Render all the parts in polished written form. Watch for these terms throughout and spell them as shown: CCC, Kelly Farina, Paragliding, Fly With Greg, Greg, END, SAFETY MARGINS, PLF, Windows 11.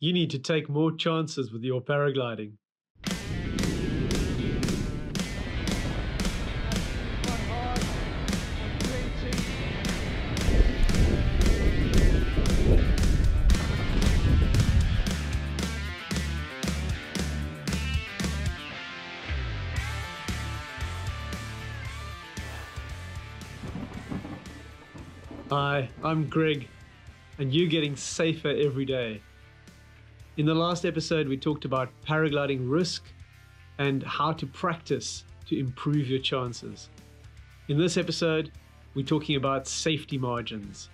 You need to take more chances with your paragliding. Hi, I'm Greg, and you're getting safer every day. In the last episode, we talked about paragliding risk and how to practice to improve your chances. In this episode, we're talking about safety margins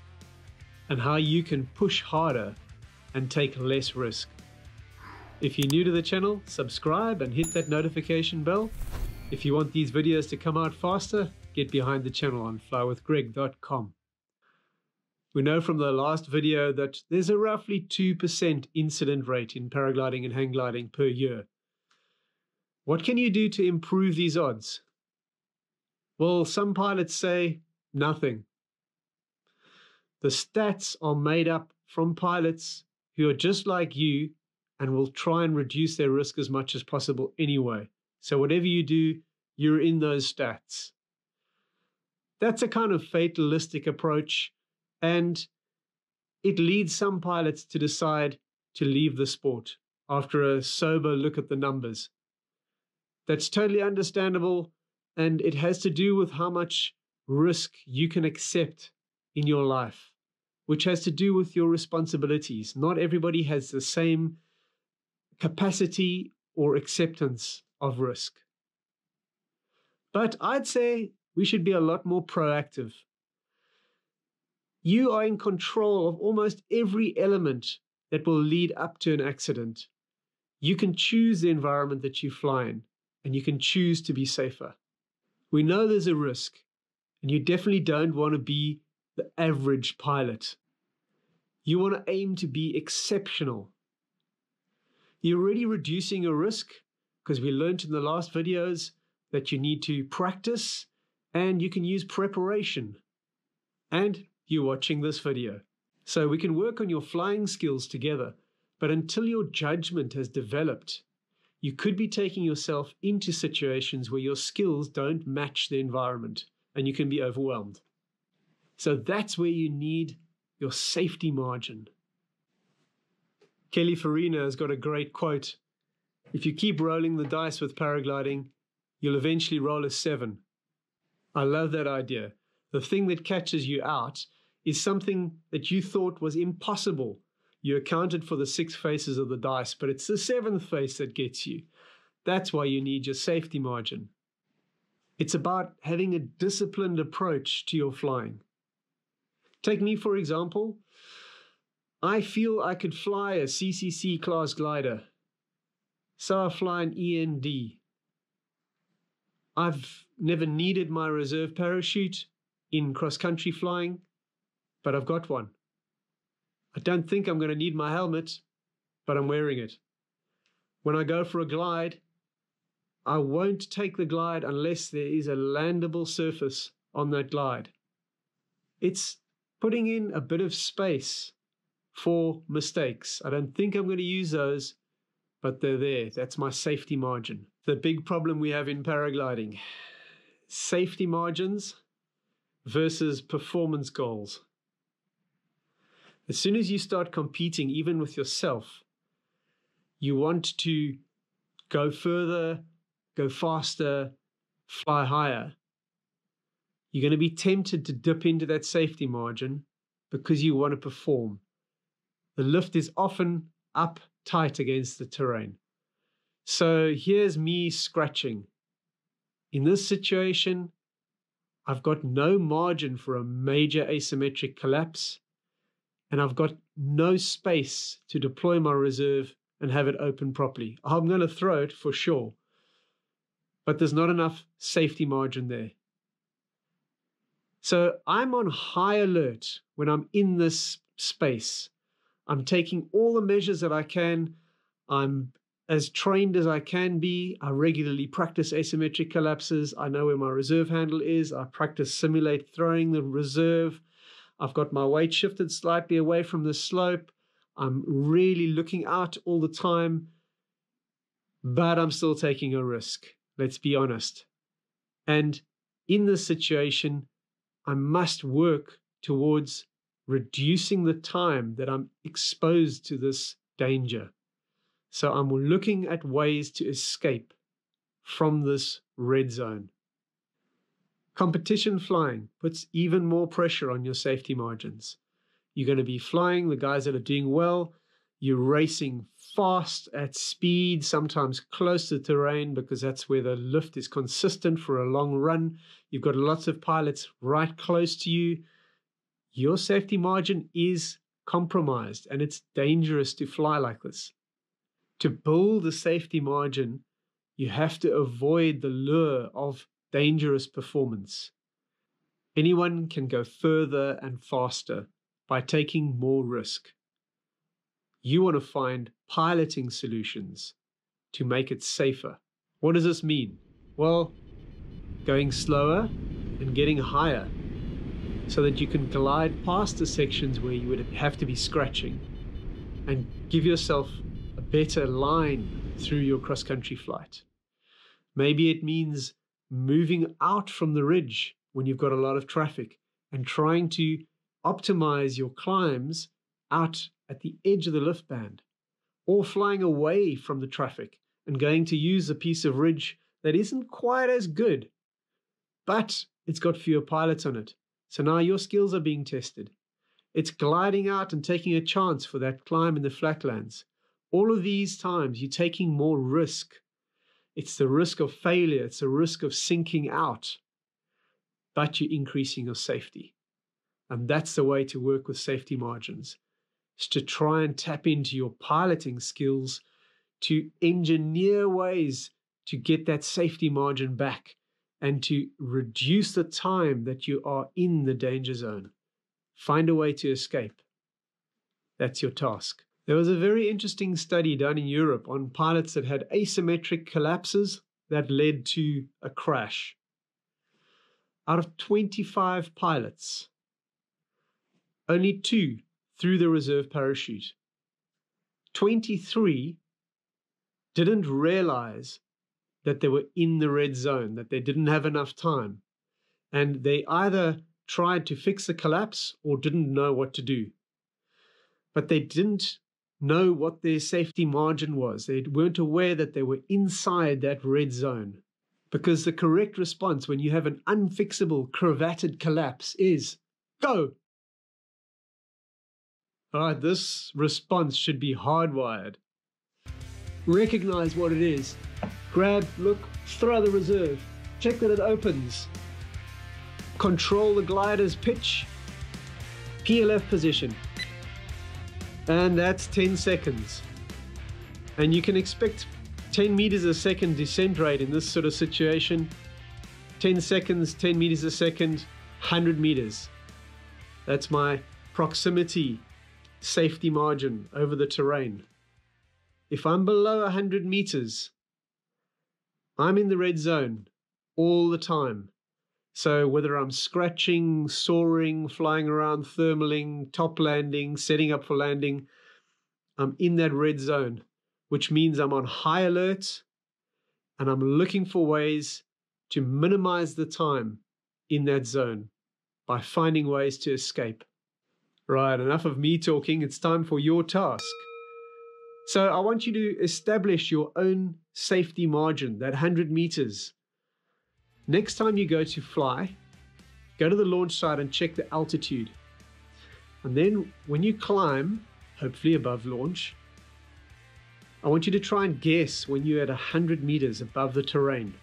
and how you can push harder and take less risk. If you're new to the channel, subscribe and hit that notification bell. If you want these videos to come out faster, get behind the channel on flywithgreg.com. We know from the last video that there's a roughly 2% incident rate in paragliding and hang gliding per year. What can you do to improve these odds? Well, some pilots say nothing. The stats are made up from pilots who are just like you and will try and reduce their risk as much as possible anyway. So whatever you do, you're in those stats. That's a kind of fatalistic approach. And it leads some pilots to decide to leave the sport after a sober look at the numbers. That's totally understandable, and it has to do with how much risk you can accept in your life, which has to do with your responsibilities. Not everybody has the same capacity or acceptance of risk. But I'd say we should be a lot more proactive. You are in control of almost every element that will lead up to an accident. You can choose the environment that you fly in, and you can choose to be safer. We know there's a risk, and you definitely don't want to be the average pilot. You want to aim to be exceptional. You're already reducing your risk because we learned in the last videos that you need to practice, and you can use preparation. And you're watching this video. So we can work on your flying skills together, but until your judgment has developed, you could be taking yourself into situations where your skills don't match the environment and you can be overwhelmed. So that's where you need your safety margin. Kelly Farina has got a great quote. If you keep rolling the dice with paragliding, you'll eventually roll a 7. I love that idea. The thing that catches you out is something that you thought was impossible. You accounted for the 6 faces of the dice, but it's the 7th face that gets you. That's why you need your safety margin. It's about having a disciplined approach to your flying. Take me, for example. I feel I could fly a CCC class glider. So I fly an END. I've never needed my reserve parachute in cross-country flying, but I've got one. I don't think I'm going to need my helmet, but I'm wearing it. When I go for a glide, I won't take the glide unless there is a landable surface on that glide. It's putting in a bit of space for mistakes. I don't think I'm going to use those, but they're there. That's my safety margin. The big problem we have in paragliding, safety margins versus performance goals. As soon as you start competing, even with yourself, you want to go further, go faster, fly higher. You're going to be tempted to dip into that safety margin because you want to perform. The lift is often up tight against the terrain. So here's me scratching. In this situation, I've got no margin for a major asymmetric collapse, and I've got no space to deploy my reserve and have it open properly. I'm going to throw it for sure, but there's not enough safety margin there. So I'm on high alert when I'm in this space. I'm taking all the measures that I can. I'm as trained as I can be. I regularly practice asymmetric collapses. I know where my reserve handle is. I practice simulate throwing the reserve. I've got my weight shifted slightly away from the slope. I'm really looking out all the time, but I'm still taking a risk. Let's be honest. And in this situation, I must work towards reducing the time that I'm exposed to this danger. So I'm looking at ways to escape from this red zone. Competition flying puts even more pressure on your safety margins. You're going to be flying the guys that are doing well. You're racing fast at speed, sometimes close to terrain because that's where the lift is consistent for a long run. You've got lots of pilots right close to you. Your safety margin is compromised and it's dangerous to fly like this. To build a safety margin, you have to avoid the lure of dangerous performance. Anyone can go further and faster by taking more risk. You want to find piloting solutions to make it safer. What does this mean? Well, going slower and getting higher so that you can glide past the sections where you would have to be scratching and give yourself a better line through your cross-country flight. Maybe it means moving out from the ridge when you've got a lot of traffic and trying to optimize your climbs out at the edge of the lift band, or flying away from the traffic and going to use a piece of ridge that isn't quite as good, but it's got fewer pilots on it. So now your skills are being tested. It's gliding out and taking a chance for that climb in the flatlands. All of these times you're taking more risk. It's the risk of failure. It's the risk of sinking out, but you're increasing your safety. And that's the way to work with safety margins, is to try and tap into your piloting skills to engineer ways to get that safety margin back and to reduce the time that you are in the danger zone. Find a way to escape. That's your task. There was a very interesting study done in Europe on pilots that had asymmetric collapses that led to a crash. Out of 25 pilots, only 2 through the reserve parachute. 23 didn't realize that they were in the red zone, that they didn't have enough time. And they either tried to fix the collapse or didn't know what to do. But they didn't know what their safety margin was. They weren't aware that they were inside that red zone. Because the correct response when you have an unfixable cravated collapse is go. All right, this response should be hardwired. Recognize what it is. Grab, look, throw the reserve. Check that it opens. Control the glider's pitch. PLF position. And that's 10 seconds. And you can expect 10 meters a second descent rate in this sort of situation. 10 seconds, 10 meters a second, 100 meters. That's my proximity safety margin over the terrain. If I'm below 100 meters, I'm in the red zone all the time. So whether I'm scratching, soaring, flying around, thermaling, top landing, setting up for landing, I'm in that red zone, which means I'm on high alert and I'm looking for ways to minimize the time in that zone by finding ways to escape. Right, enough of me talking. It's time for your task. So I want you to establish your own safety margin, that 100 meters. Next time you go to fly, go to the launch site and check the altitude. And then when you climb, hopefully above launch, I want you to try and guess when you're at 100 meters above the terrain.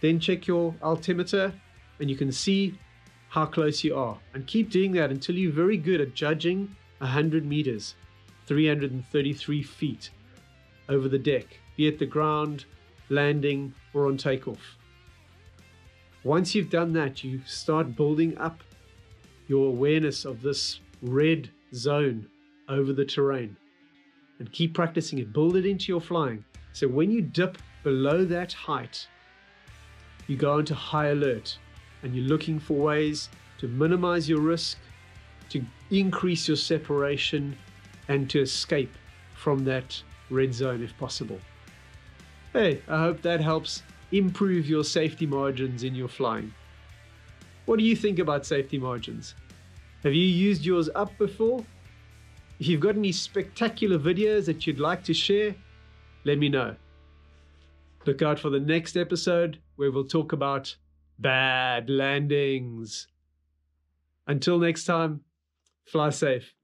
Then check your altimeter and you can see how close you are, and keep doing that until you're very good at judging 100 meters, 333 feet over the deck, be it the ground, landing, or on takeoff. Once you've done that, you start building up your awareness of this red zone over the terrain and keep practicing it. Build it into your flying. So when you dip below that height, you go into high alert. And you're looking for ways to minimize your risk, to increase your separation, and to escape from that red zone if possible. Hey, I hope that helps improve your safety margins in your flying. What do you think about safety margins? Have you used yours up before? If you've got any spectacular videos that you'd like to share, let me know. Look out for the next episode where we'll talk about bad landings. Until next time, fly safe.